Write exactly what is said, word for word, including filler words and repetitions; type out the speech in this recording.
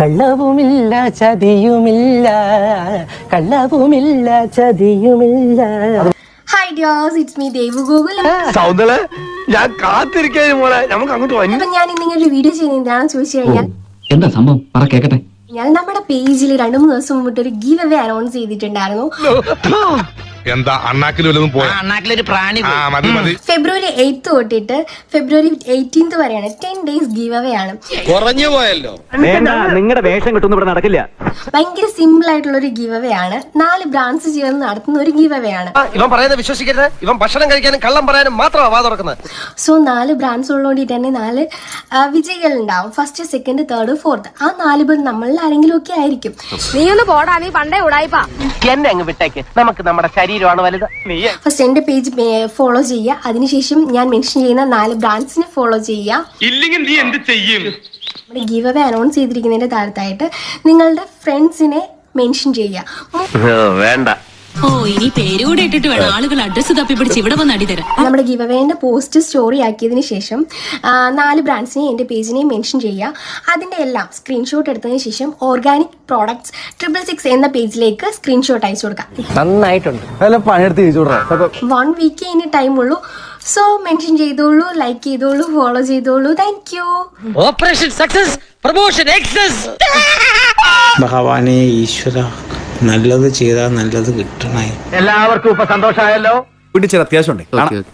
കള്ളവുമില്ല ചതിയുമില്ല കള്ളവുമില്ല ചതിയുമില്ല. Hi dears, it's me Devu Gokul. സൗന്ദര്യ ഞാൻ കാത്തിരിക്കേ മോളെ, നമുക്ക് അങ്ങോട്ട് വന്നു. അപ്പോൾ ഞാൻ ഇന്ന് ഒരു വീഡിയോ ചെയ്യുന്നതാണെന്ന് ചോദിച്ചു കഴിഞ്ഞാൽ എന്താ സംഭവം പറ കേക്കട്ടെ. ഞാൻ നമ്മുടെ പേജിൽ രണ്ടു മൂന്ന് ദിവസം മുമ്പ് ഒരു ഗീവ് അവേ അനൗൺസ് ചെയ്തിട്ടുണ്ടായിരുന്നു. എന്താ അണ്ണാക്കിലൊരു പ്രാണി. ഫെബ്രുവരി എയ്ത്ത് തൊട്ടിട്ട് ഫെബ്രുവരി എയ്റ്റീൻത് വരെയാണ് ടെൻ ഡേയ്സ് ഗീവ് അവേ ആണ്. കുറഞ്ഞു പോയല്ലോ, നിങ്ങളുടെ വേഷം കിട്ടുന്ന ഇവിടെ നടക്കില്ല. ഭയങ്കര സിമ്പിൾ ആയിട്ടുള്ള ഒരു ഗീവ് അവേ ആണ്. നാല് ബ്രാൻഡ്സ് ചേർന്ന് നടത്തുന്ന ഒരു ഗീവ് അവേ ആണ്. ഇവൻ പറയുന്നത് വിശ്വസിക്കരുത്, ഇവൻ ഭക്ഷണം കഴിക്കാനും കള്ളം പറയാനും മാത്രമാണ് വാ തുറക്കുന്നത്. സോ നാല് ബ്രാൻഡ്സ് ഉള്ളതുകൊണ്ട് തന്നെ നാല് വിജയികൾ ഉണ്ടാവും. First, second, third, fourth. ആ നാല് പേർ നമ്മളിൽ ആരെങ്കിലും ഒക്കെ ആയിരിക്കും. നീ ഒന്ന് പോടാ, നീ പണ്ടേ ഉടായിപ്പാ, എന്നെ അങ്ങ് വിട്ടേക്ക്, നമുക്ക് നമ്മുടെ ഫസ്റ്റ് എന്റെ പേജ് ഫോളോ ചെയ്യുക. അതിനുശേഷം ഞാൻ മെൻഷൻ ചെയ്യുന്ന നാല് ബ്രാൻഡ്സിനെ ഫോളോ ചെയ്യുക. ഗീവ് അവേ അനൗൺസ് ചെയ്തിരിക്കുന്നതിന്റെ താഴത്തായിട്ട് നിങ്ങളുടെ ഫ്രണ്ട്സിനെ മെൻഷൻ ചെയ്യുക. നമ്മുടെ ഗീവ് അവേന്റെ പോസ്റ്റ് സ്റ്റോറി ആക്കിയതിനു ശേഷം നാല് ബ്രാൻഡ്സിനെ എന്റെ പേജിനെ മെൻഷൻ ചെയ്യുക. അതിന്റെ എല്ലാം സ്ക്രീൻഷോട്ട് എടുത്തതിന് ശേഷം ഓർഗാനിക് പ്രോഡക്ട്സ് ട്രിപ്പിൾ സിക്സ് എന്ന പേജിലേക്ക് സ്ക്രീൻഷോട്ട് അയച്ചു കൊടുക്കാം. വൺ വീക്ക് ഇനി ടൈം ഉള്ളൂ. സോ മെൻഷൻ ചെയ്തോളൂ, ലൈക്ക് ചെയ്തോളൂ, ഫോളോ ചെയ്തോളൂ. Thank you. Operation success, promotion excess. ഭഗവാനേ ഈശ്വര, നല്ലത് ചെയ്താൽ നല്ലത് കിട്ടണേ. എല്ലാവർക്കും ഇപ്പൊ സന്തോഷമായല്ലോ. വീട്ടിൽ ചില അത്യാവശ്യം ഉണ്ട്.